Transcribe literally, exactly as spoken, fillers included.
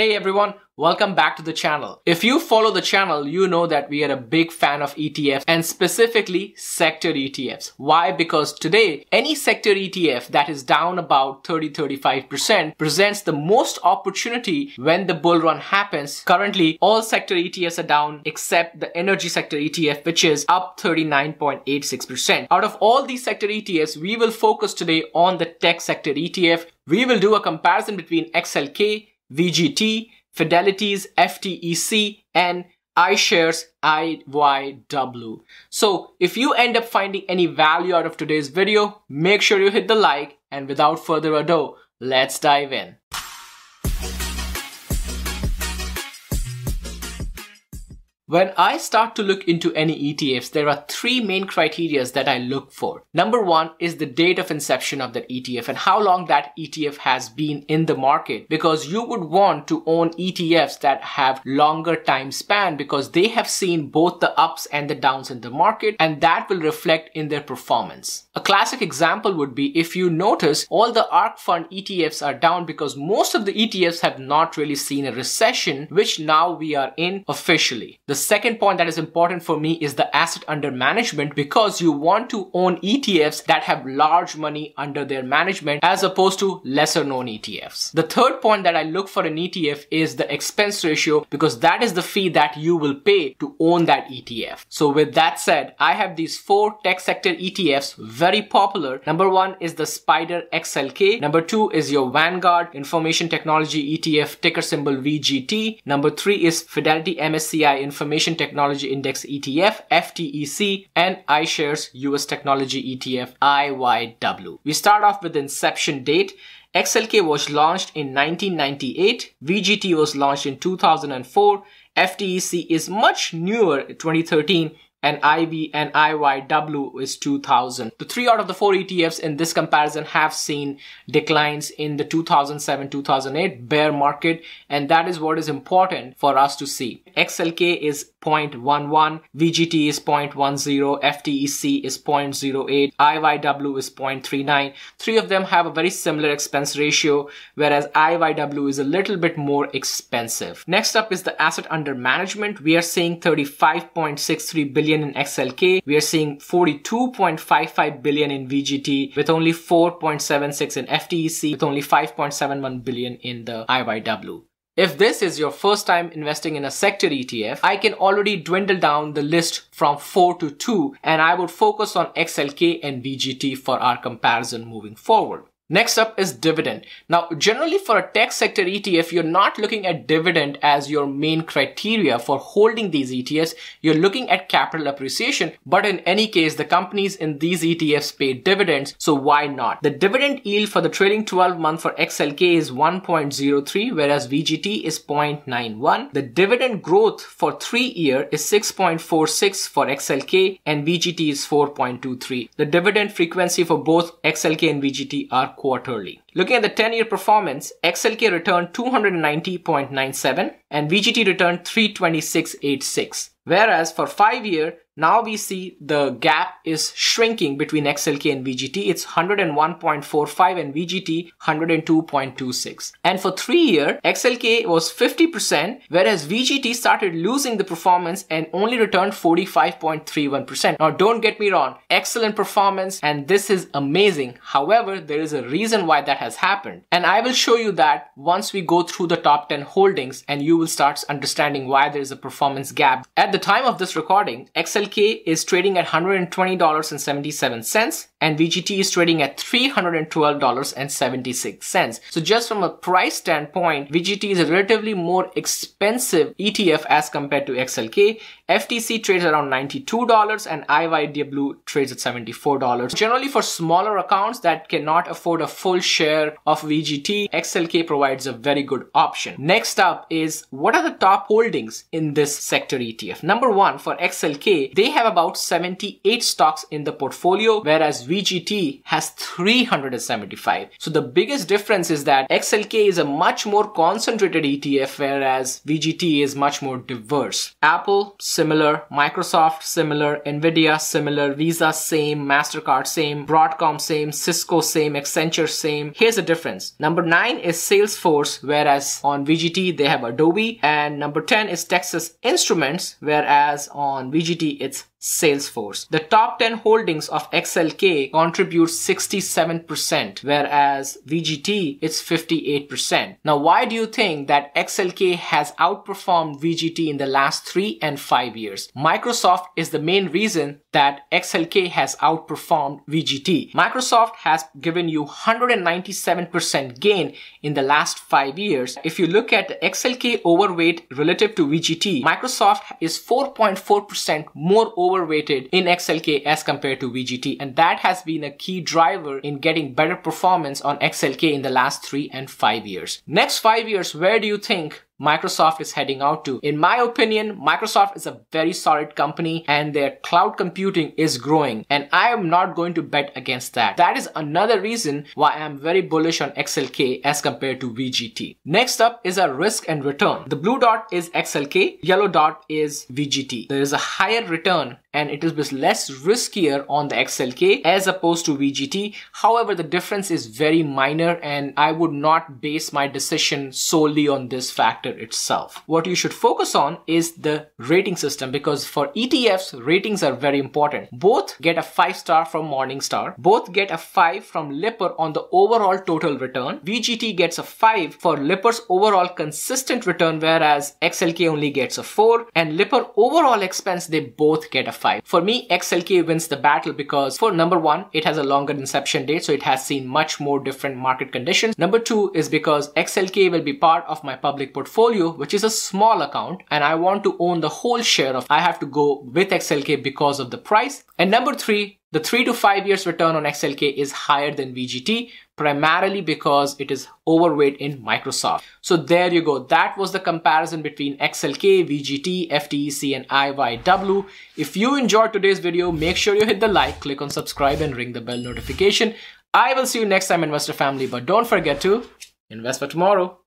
Hey everyone, welcome back to the channel. If you follow the channel, you know that we are a big fan of E T Fs and specifically sector E T Fs. Why? Because today, any sector E T F that is down about thirty to thirty-five percent presents the most opportunity when the bull run happens. Currently, all sector E T Fs are down except the energy sector E T F, which is up thirty-nine point eight six percent. Out of all these sector E T Fs, we will focus today on the tech sector E T F. We will do a comparison between X L K, V G T, Fidelity's F T E C, and iShares I Y W. So if you end up finding any value out of today's video, make sure you hit the like, and without further ado, let's dive in. When I start to look into any E T Fs, there are three main criteria that I look for. Number one is the date of inception of that E T F and how long that E T F has been in the market, because you would want to own E T Fs that have longer time span because they have seen both the ups and the downs in the market, and that will reflect in their performance. A classic example would be if you notice all the ARK fund E T Fs are down because most of the E T Fs have not really seen a recession, which now we are in officially. The The second point that is important for me is the asset under management, because you want to own E T Fs that have large money under their management as opposed to lesser known E T Fs. The third point that I look for an E T F is the expense ratio, because that is the fee that you will pay to own that E T F. So with that said, I have these four tech sector E T Fs, very popular. Number one is the Spider X L K. Number two is your Vanguard Information Technology E T F, ticker symbol V G T. Number three is Fidelity M S C I Information Information Technology Index E T F, F T E C, and iShares U S Technology E T F, I Y W. We start off with inception date. X L K was launched in nineteen ninety-eight, V G T was launched in two thousand four, F T E C is much newer, twenty thirteen, and I V and I Y W is two thousand. The three out of the four E T Fs in this comparison have seen declines in the two thousand seven to two thousand eight bear market, and that is what is important for us to see. X L K is zero point one one, V G T is zero point one zero, F T E C is zero point zero eight, I Y W is zero point three nine. Three of them have a very similar expense ratio, whereas I Y W is a little bit more expensive. Next up is the asset under management. We are seeing thirty-five point six three billion in X L K. We are seeing forty-two point five five billion in V G T, with only four point seven six in F T E C, with only five point seven one billion in the I Y W. If this is your first time investing in a sector E T F, I can already dwindle down the list from four to two, and I would focus on X L K and V G T for our comparison moving forward. Next up is dividend. Now, generally for a tech sector E T F, you're not looking at dividend as your main criteria for holding these E T Fs. You're looking at capital appreciation, but in any case, the companies in these E T Fs pay dividends, so why not? The dividend yield for the trailing twelve month for X L K is one point zero three, whereas V G T is zero point nine one. The dividend growth for three year is six point four six for X L K, and V G T is four point two three. The dividend frequency for both X L K and V G T are quarterly. Looking at the ten year performance, X L K returned two hundred ninety point nine seven and V G T returned three hundred twenty-six point eight six. Whereas for five year, now we see the gap is shrinking between X L K and V G T. It's one hundred one point four five and V G T one hundred two point two six. And for three year, X L K was fifty percent, whereas V G T started losing the performance and only returned forty-five point three one percent. Now don't get me wrong, excellent performance and this is amazing. However, there is a reason why that has happened. And I will show you that once we go through the top ten holdings, and you will start understanding why there is a performance gap. At the time of this recording, X L K X L K is trading at one hundred twenty dollars and seventy-seven cents and V G T is trading at three hundred twelve dollars and seventy-six cents. So just from a price standpoint, V G T is a relatively more expensive E T F as compared to X L K. F T C trades around ninety-two dollars and I Y W trades at seventy-four dollars. Generally for smaller accounts that cannot afford a full share of V G T, X L K provides a very good option. Next up is what are the top holdings in this sector E T F? Number one, for X L K, they have about seventy-eight stocks in the portfolio, whereas V G T has three hundred seventy-five. So the biggest difference is that X L K is a much more concentrated E T F, whereas V G T is much more diverse. Apple, similar. Microsoft, similar. Nvidia, similar. Visa, same. MasterCard, same. Broadcom, same. Cisco, same. Accenture, same. Here's the difference. Number nine is Salesforce, whereas on V G T they have Adobe, and number ten is Texas Instruments, whereas on V G T it's Salesforce. The top ten holdings of X L K contribute sixty-seven percent, whereas V G T it's fifty-eight percent. Now, why do you think that X L K has outperformed V G T in the last three and five years? Microsoft is the main reason that X L K has outperformed V G T. Microsoft has given you one hundred ninety-seven percent gain in the last five years. If you look at the X L K overweight relative to V G T, Microsoft is four point four percent more overweighted in X L K as compared to V G T, and that has been a key driver in getting better performance on X L K in the last three and five years. Next five years, where do you think Microsoft is heading out to? In my opinion, Microsoft is a very solid company and their cloud computing is growing, and I am not going to bet against that. That is another reason why I am very bullish on X L K as compared to V G T. Next up is a risk and return. The blue dot is X L K, yellow dot is V G T. There is a higher return and it is less riskier on the X L K as opposed to V G T. However, the difference is very minor and I would not base my decision solely on this factor itself. What you should focus on is the rating system, because for E T Fs, ratings are very important. Both get a five star from Morningstar. Both get a five from Lipper on the overall total return. V G T gets a five for Lipper's overall consistent return, whereas X L K only gets a four, and Lipper overall expense, they both get a five. For me, X L K wins the battle because, for number one, it has a longer inception date, so it has seen much more different market conditions. Number two is because X L K will be part of my public portfolio, which is a small account, and I want to own the whole share of. I have to go with X L K because of the price. And number three, the three to five years return on X L K is higher than V G T, primarily because it is overweight in Microsoft. So there you go. That was the comparison between X L K, V G T, F T E C, and I Y W. If you enjoyed today's video, make sure you hit the like, click on subscribe, and ring the bell notification. I will see you next time, investor family, but don't forget to invest for tomorrow.